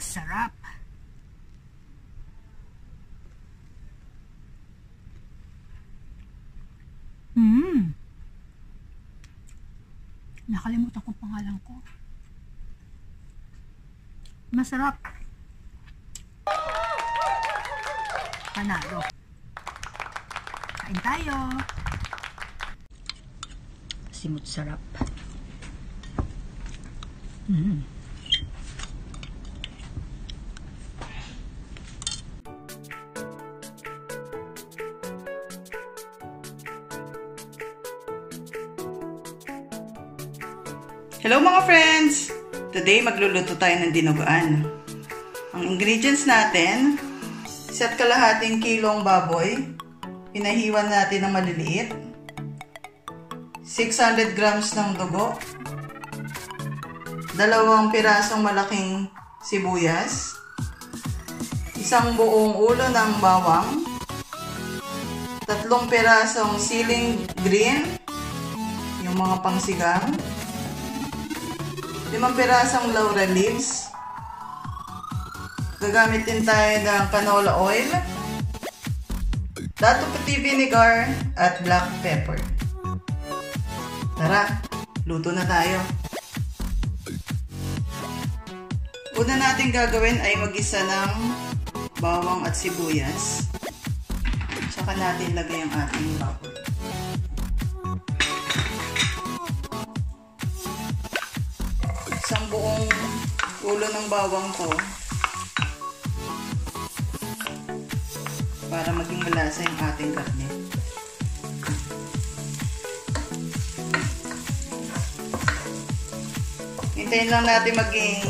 Ang sarap. Nakalimutan ko pangalan ko. Masarap. Panalo. Kain tayo. Simut sarap. Hello mga friends! Today magluluto tayo ng dinuguan. Ang ingredients natin, 1.5 kilong baboy, pinahiwan natin ng maliliit, 600 grams ng dugo, 2 pirasong malaking sibuyas, 1 buong ulo ng bawang, 3 pirasong siling green, yung mga pangsigang, 5 pirasong laurel leaves. Gagamit din tayo ng canola oil, dato puti vinegar, at black pepper. Tara, luto na tayo. Una natin gagawin ay mag-isa ng bawang at sibuyas. Tsaka natin lagay ang ating baboy. Isang buong ulo ng bawang ko para maging malasa yung ating karne. Hintayin lang natin maging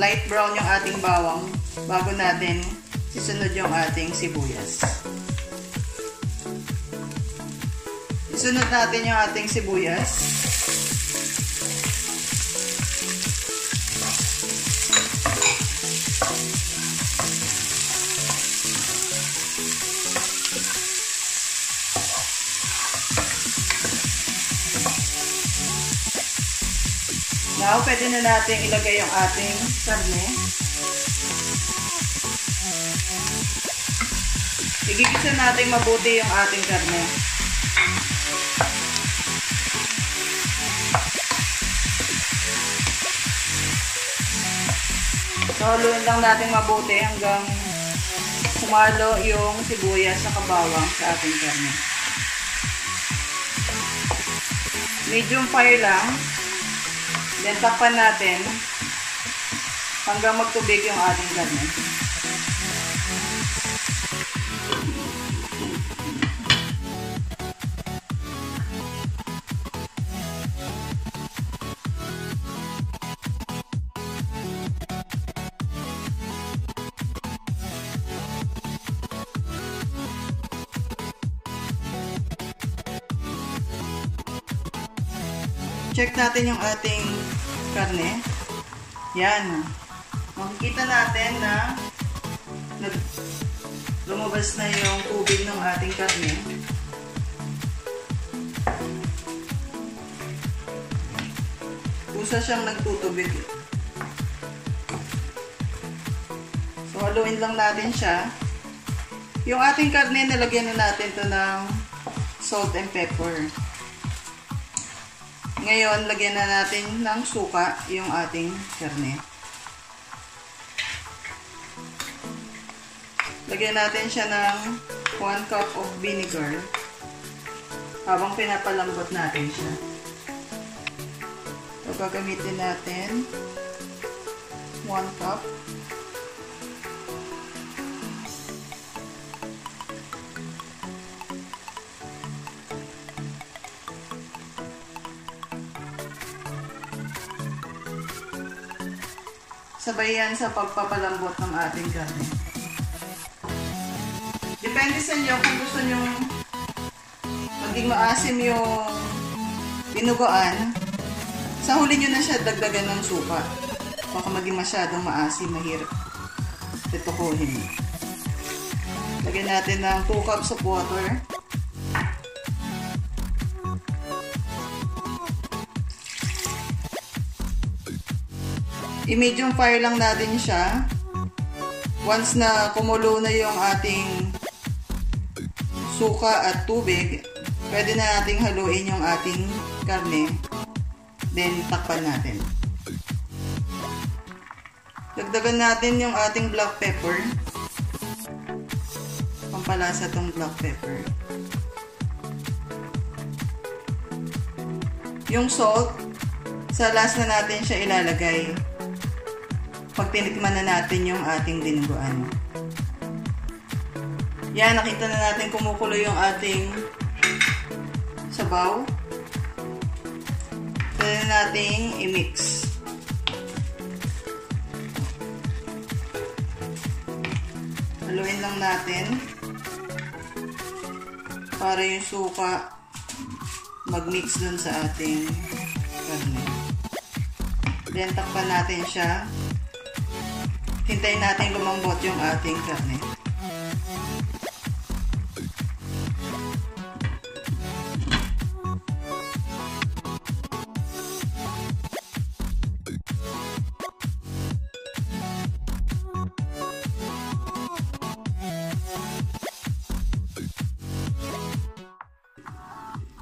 light brown yung ating bawang bago natin sisunod yung ating sibuyas. Isunod natin yung ating sibuyas. Now, pwede na natin ilagay yung ating karne. Igigisa natin mabuti yung ating karne. So, haluin lang natin mabuti hanggang kumalo yung sibuyas sa kabawang sa ating karne. Medium fire lang. Then, takpan natin hanggang magtubig yung ating karne. Check natin yung ating karne. Yan. Makikita natin na lumabas na yung tubig ng ating karne. Kusa siyang nagtutubig. So, haluin lang natin siya. Yung ating karne, nilagyan na natin to ng salt and pepper. Ngayon, lagyan na natin ng suka yung ating karne. Lagyan natin siya ng 1 cup of vinegar habang pinapalambot natin siya. So, gagamitin natin 1 cup. Sabay yan sa pagpapalambot ng ating karne. Depende sa inyo kung gusto nyo maging maasim yung dinuguan, sa huli nyo na siya dagdagan ng suka. Baka maging masyadong maasim, mahirap titukuhin. Lagyan natin ng 2 cups of water. I-medium fire lang natin siya. Once na kumulo na yung ating suka at tubig, pwede na nating haluin yung ating karne. Then, takpan natin. Dagdagan natin yung ating black pepper. Pampalasa tong black pepper. Yung salt, sa last na natin siya ilalagay. Pag tinikman na natin yung ating dinuguan. Yan, nakita na natin kumukulo yung ating sabaw. Pwede na natin i-mix. Haluin lang natin para yung suka mag-mix dun sa ating karne. Then, takpan natin siya. Hintayin natin lumambot yung ating karne.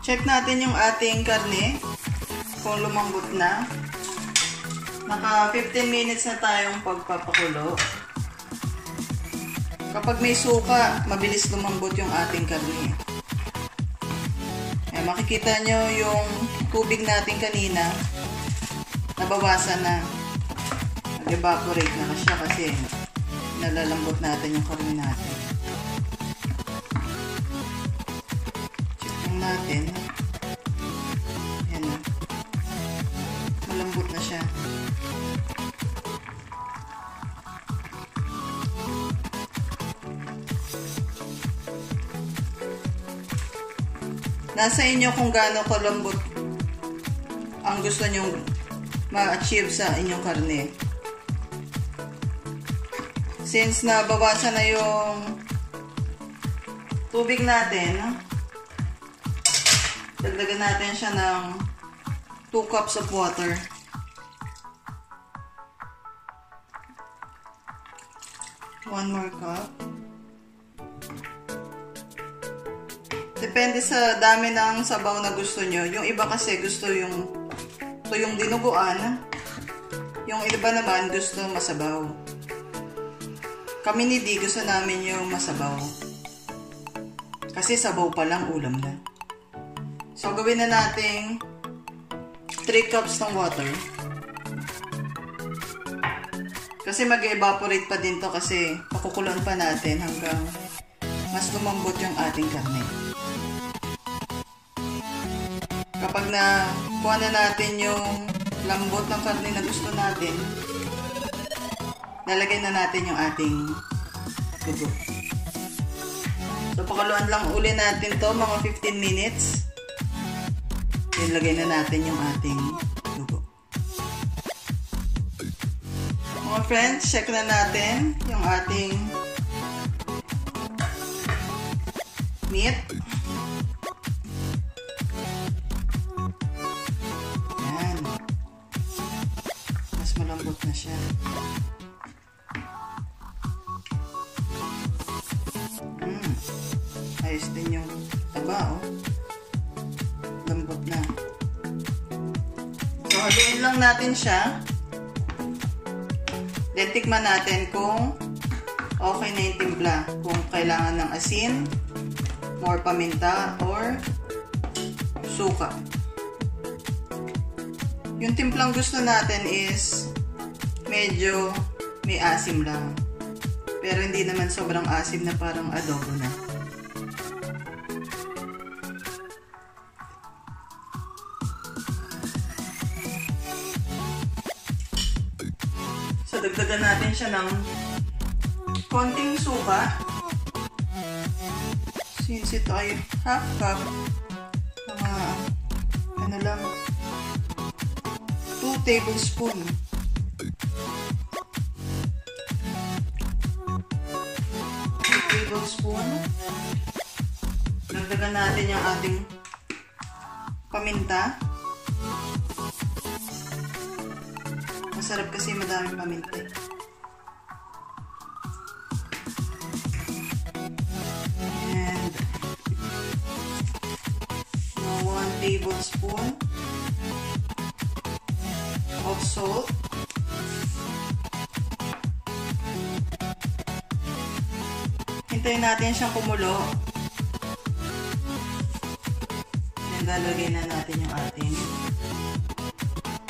Check natin yung ating karne kung lumambot na. Naka 15 minutes na tayong pagpapakulo. Kapag may suka, mabilis lumambot yung ating karne. Ayan, makikita nyo yung tubig natin kanina, nabawasan na. Nag-evaporate na siya kasi nalalambot natin yung karne natin. Check lang natin. Ayan na. Malambot na siya. Nasa inyo kung gaano kalambot ang gusto nyong ma-achieve sa inyong karne. Since nabawasan na yung tubig natin, dagdagan natin siya ng 2 cups of water. One more cup. Depende sa dami ng sabaw na gusto nyo. Yung iba kasi gusto yung dinuguan. Yung iba naman gusto masabaw. Kami ni Di gusto namin yung masabaw. Kasi sabaw pa lang ulam na. So gawin na natin 3 cups ng water. Kasi mag-evaporate pa din to kasi pakukulan pa natin hanggang mas lumambot yung ating karne. Kapag nakuha na natin yung lambot ng karne na gusto natin, lalagay na natin yung ating dugo. So, pakaluan lang uli natin to mga 15 minutes. Ilagay na natin yung ating dugo. Mga friends, check na natin yung ating meat. Malambot na siya. Ayos din yung taba, oh. Lambot na. So, haluin lang natin siya. Then, tikman natin kung okay na yung timpla. Kung kailangan ng asin, more paminta, or suka. Yung timplang gusto natin is medyo may asim lang. Pero hindi naman sobrang asim na parang adobo na. So, dagdagan natin siya ng konting suka. Since ito ay half cup, mga ano lang, 2 tablespoon. Nagdagan natin yung ating paminta. Mas Sarap kasi madaming paminta. And 1 tablespoon of salt. Hintayin natin siyang kumulo. And lalagay na natin yung ating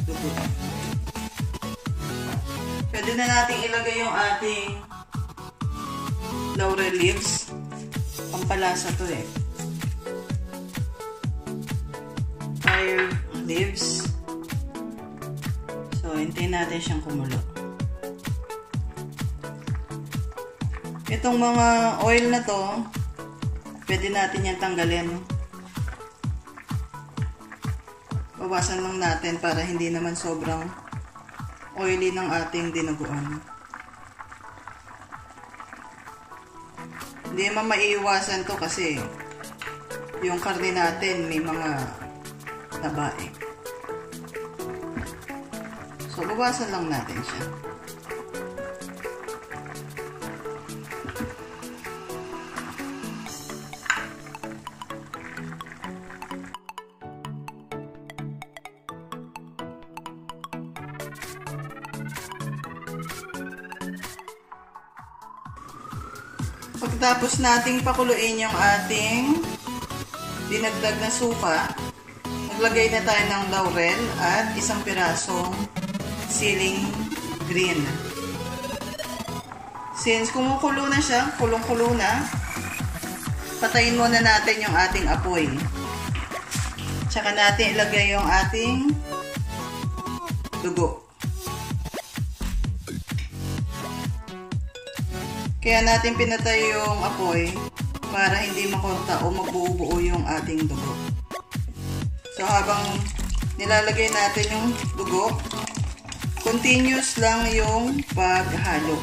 dugo. Pwede na natin ilagay yung ating laurel leaves. Pampalasa to eh. Fire leaves. So, hintayin natin siyang kumulo. Itong mga oil na to, pwede natin yan tanggalin. Bawasan lang natin para hindi naman sobrang oily ng ating dinuguan. Hindi naman maiiwasan to kasi yung karne natin may mga taba eh. So, bawasan lang natin siya. Pagkatapos nating pakuluin yung ating dinagdag na suka, maglagay na tayo ng laurel at isang pirasong siling green. Since kumukulo na siya, kulong-kulo na, patayin muna natin yung ating apoy. Tsaka natin ilagay yung ating dugo. Kaya natin pinatay yung apoy para hindi makunta o magbuo-buo yung ating dugo. So habang nilalagay natin yung dugo, continuous lang yung paghalo.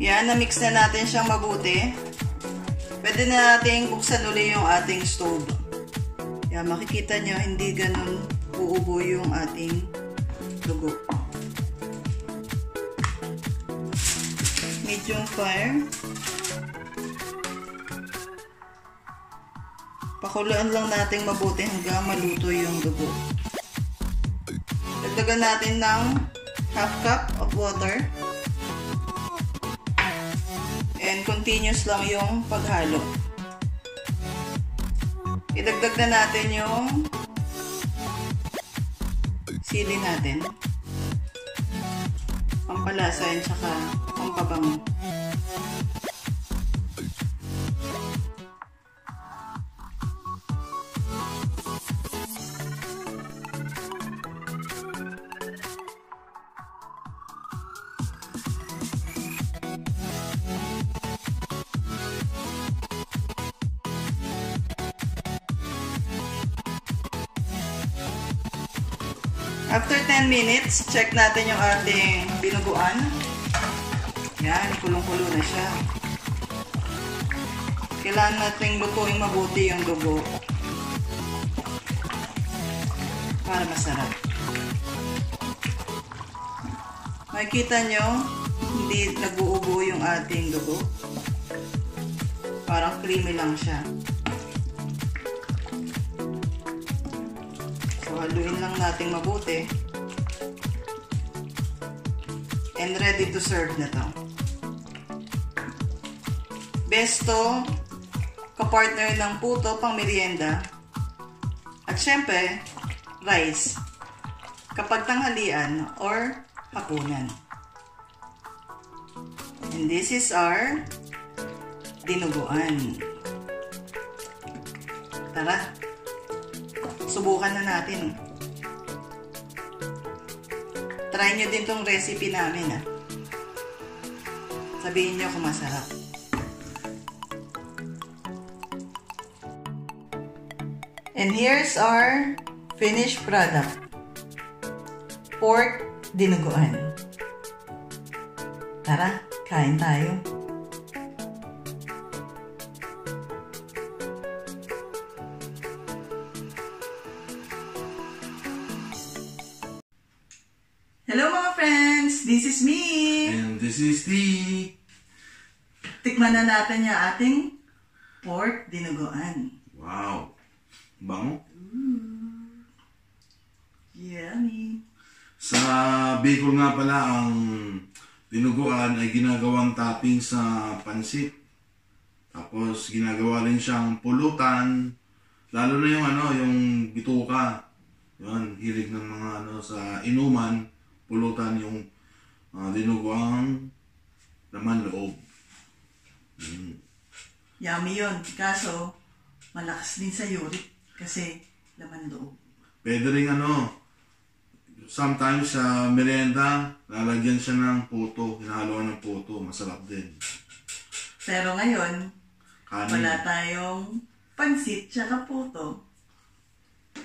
Yan, na-mix na natin siyang mabuti. Pwede na natin buksan ulit yung ating stove. Yan, makikita nyo, hindi ganun uubo yung ating dugo. Medium fire. Pakuluan lang natin mabuti hanggang maluto yung dugo. Dagdagan natin ng half cup of water. And continuous lang yung paghalo. Idagdag na natin yung sili natin. Pampalasa at saka pampabango. After 10 minutes, check natin yung ating dinuguan. Yan, kulong-kulo na siya. Kailangan natin lutuin mabuti yung dugo para masarap. Makikita nyo, hindi nag-uubo yung ating dugo. Parang creamy lang siya. Haluin lang natin mabuti. And ready to serve na to. Best to, kapartner ng puto pang merienda. At syempre, rice. Kapag tanghalian or hapunan. And this is our dinuguan. Tara! Subukan na natin. Try nyo din tong recipe namin. Ah. Sabihin nyo kung masarap. And here's our Finished product. Pork dinuguan. Tara, kain tayo. Hello mga friends! This is me! And this is T! Tikman na natin yung ating pork dinuguan. Wow! Bango! Yummy! Sa Bicol nga pala, ang dinuguan ay ginagawang topping sa pansit. Tapos ginagawa rin siyang pulutan. Lalo na yung yung bituka. Yan, hilig ng mga sa inuman, pulutan yung dinuguang laman loob. Yummy yun. Kaso, malakas din sa yurik kasi laman loob. Pwede rin sometimes sa merienda, lalagyan siya ng puto, hinahaluan ng puto, masarap din. Pero ngayon, kanin. Wala tayong pansit tsaka puto.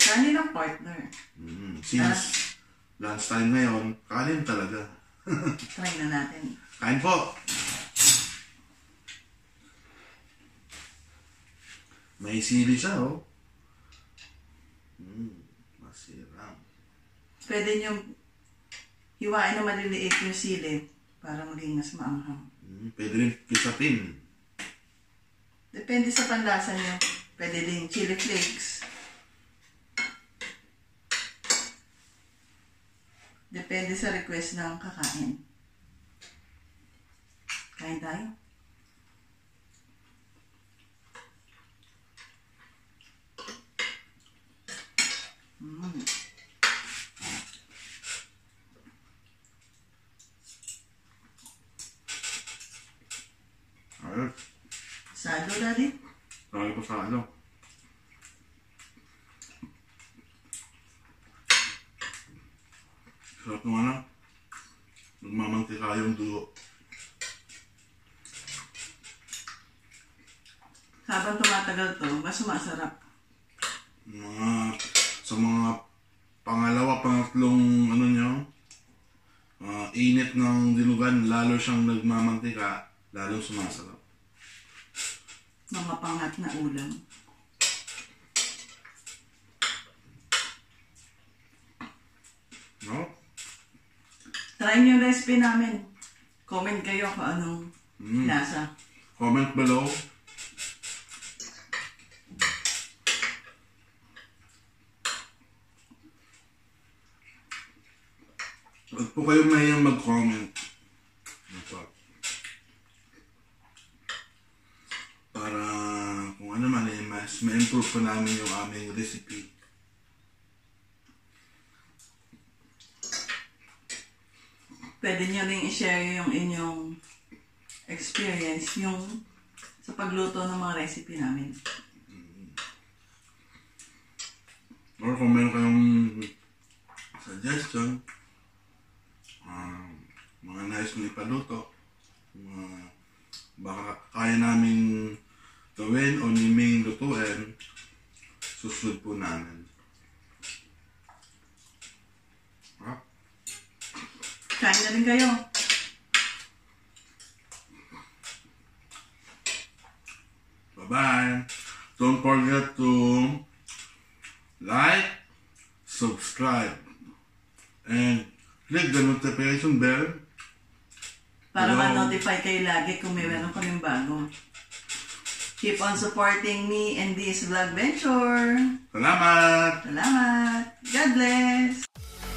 Kanin ang partner. Since lunch time ngayon, kanin talaga. Try na natin. Kain po! May sili siya, masirang. Pwede niyong hiwain na maliliit yung sili para maging mas maanghang. Pwede rin kisatin. Depende sa panlasa niyo. Pwede rin chili flakes. Depende sa request ng kakain. Kain tayo. Sado, Daddy? Lagi po sado. Sarap nung nagmamantika yung dulo. Habang tumatagal to, mas masarap. Sa mga pangalawa, pangatlong init ng dinuguan, lalo siyang nagmamantika, lalong sumasarap. Mga pangat na ulam. Try niyo yung recipe namin. Comment kayo kung anong lasa. Comment below. Huwag po kayo mahiyang mag-comment. Ma-improve po namin yung aming recipe. Pwede nyo rin i-share yung inyong experience sa pagluto ng mga recipe namin. Or kung meron kayong suggestion, mga nais na ipaluto, baka kaya namin gawin o niming lutuin, susunod po namin. Kain na rin kayo. Bye-bye. Don't forget to like, subscribe, and click the notification bell. Para ma-notify kayo lagi kung may meron kaming bago. Keep on supporting me in this vlog venture. Salamat! Salamat! God bless!